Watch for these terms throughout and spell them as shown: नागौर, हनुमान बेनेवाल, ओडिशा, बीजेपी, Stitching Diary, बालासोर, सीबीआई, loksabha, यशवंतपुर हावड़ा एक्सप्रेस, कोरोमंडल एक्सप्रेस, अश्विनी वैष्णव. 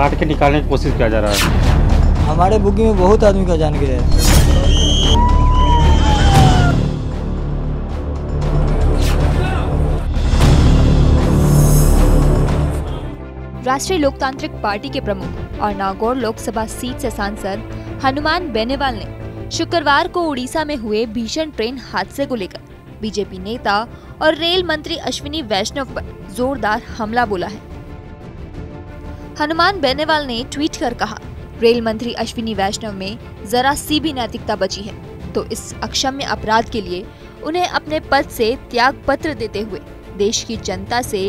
काट के निकालने की कोशिश किया जा रहा है। हमारे बुग्गी में बहुत आदमी का जान गिरा है। राष्ट्रीय लोकतांत्रिक पार्टी के प्रमुख और नागौर लोकसभा सीट से सांसद हनुमान बेनेवाल ने शुक्रवार को उड़ीसा में हुए भीषण ट्रेन हादसे को लेकर बीजेपी नेता और रेल मंत्री अश्विनी वैष्णव पर जोरदार हमला बोला है। हनुमान बेनेवाल ने ट्वीट कर कहा, रेल मंत्री अश्विनी वैष्णव में जरा सी भी नैतिकता बची है तो इस अक्षम्य अपराध के लिए उन्हें अपने पद से त्याग पत्र देते हुए देश की जनता से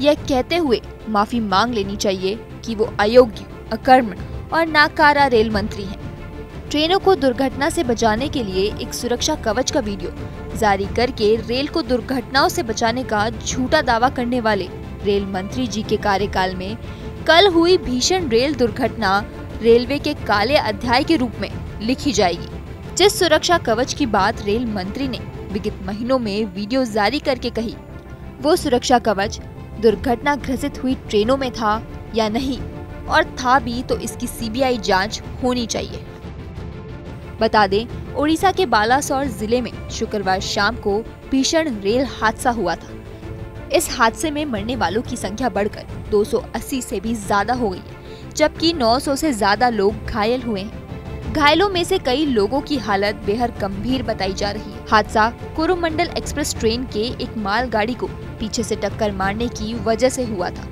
यह कहते हुए माफी मांग लेनी चाहिए कि वो अयोग्य, अकर्मण और नाकारा रेल मंत्री हैं। ट्रेनों को दुर्घटना से बचाने के लिए एक सुरक्षा कवच का वीडियो जारी करके रेल को दुर्घटनाओं से बचाने का झूठा दावा करने वाले रेल मंत्री जी के कार्यकाल में कल हुई भीषण रेल दुर्घटना रेलवे के काले अध्याय के रूप में लिखी जाएगी। जिस सुरक्षा कवच की बात रेल मंत्री ने विगत महीनों में वीडियो जारी करके कही, वो सुरक्षा कवच दुर्घटना ग्रसित हुई ट्रेनों में था या नहीं, और था भी तो इसकी सीबीआई जांच होनी चाहिए। बता दें, ओडिशा के बालासोर जिले में शुक्रवार शाम को भीषण रेल हादसा हुआ था। इस हादसे में मरने वालों की संख्या बढ़कर 280 से भी ज्यादा हो गई है, जबकि 900 से ज्यादा लोग घायल हुए हैं। घायलों में से कई लोगों की हालत बेहद गंभीर बताई जा रही है। हादसा कोरोमंडल एक्सप्रेस ट्रेन के एक मालगाड़ी को पीछे से टक्कर मारने की वजह से हुआ था।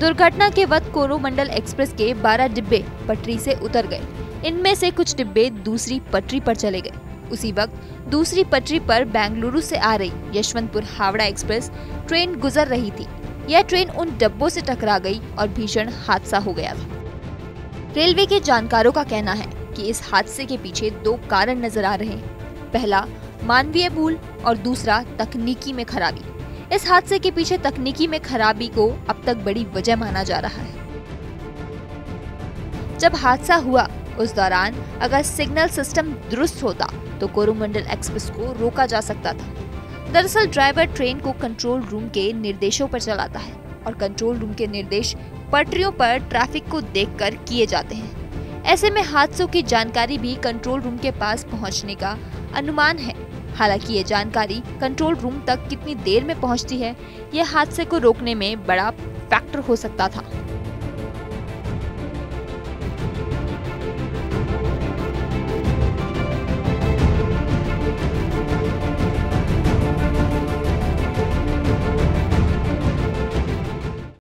दुर्घटना के वक्त कोरोमंडल एक्सप्रेस के 12 डिब्बे पटरी से उतर गए। इनमें से कुछ डिब्बे दूसरी पटरी पर चले गए। उसी वक्त दूसरी पटरी पर बेंगलुरु से आ रही यशवंतपुर हावड़ा एक्सप्रेस ट्रेन गुजर रही थी। यह ट्रेन उन डिब्बों से टकरा गई और भीषण हादसा हो गया था। रेलवे के जानकारों का कहना है कि इस हादसे के पीछे दो कारण नजर आ रहे हैं, पहला मानवीय भूल और दूसरा तकनीकी में खराबी। इस हादसे के पीछे तकनीकी में खराबी को अब तक बड़ी वजह माना जा रहा है। जब हादसा हुआ उस दौरान अगर सिग्नल सिस्टम दुरुस्त होता तो कोरोमंडल एक्सप्रेस को रोका जा सकता था। दरअसल ड्राइवर ट्रेन को कंट्रोल रूम के निर्देशों पर चलाता है और कंट्रोल रूम के निर्देश पटरियों पर ट्रैफिक को देखकर किए जाते हैं। ऐसे में हादसों की जानकारी भी कंट्रोल रूम के पास पहुँचने का अनुमान है। हालांकि ये जानकारी कंट्रोल रूम तक कितनी देर में पहुंचती है, यह हादसे को रोकने में बड़ा फैक्टर हो सकता था।